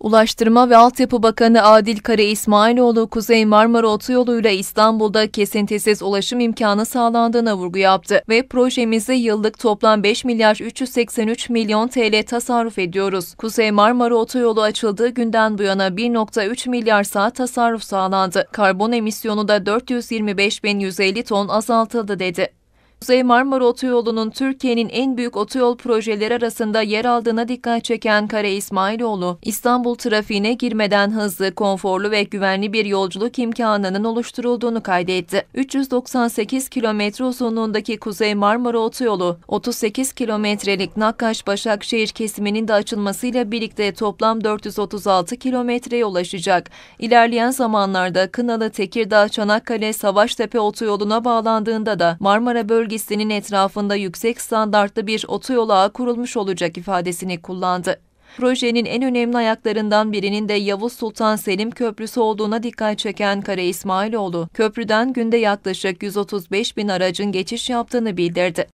Ulaştırma ve Altyapı Bakanı Adil Karaismailoğlu, Kuzey Marmara Otoyolu'yla İstanbul'da kesintisiz ulaşım imkanı sağlandığına vurgu yaptı ve projemizi yıllık toplam 5.383 milyon TL tasarruf ediyoruz. Kuzey Marmara Otoyolu açıldığı günden bu yana 1.3 milyar saat tasarruf sağlandı. Karbon emisyonu da 425.150 ton azaltıldı dedi. Kuzey Marmara Otoyolu'nun Türkiye'nin en büyük otoyol projeleri arasında yer aldığına dikkat çeken Karaismailoğlu, İstanbul trafiğine girmeden hızlı, konforlu ve güvenli bir yolculuk imkanının oluşturulduğunu kaydetti. 398 kilometre uzunluğundaki Kuzey Marmara Otoyolu, 38 kilometrelik Nakkaş-Başakşehir kesiminin de açılmasıyla birlikte toplam 436 kilometreye ulaşacak. İlerleyen zamanlarda Kınalı-Tekirdağ-Çanakkale-Savaştepe Otoyolu'na bağlandığında da Marmara bölgesinin etrafında yüksek standartlı bir otoyol ağı kurulmuş olacak ifadesini kullandı. Projenin en önemli ayaklarından birinin de Yavuz Sultan Selim Köprüsü olduğuna dikkat çeken Karaismailoğlu, köprüden günde yaklaşık 135.000 aracın geçiş yaptığını bildirdi.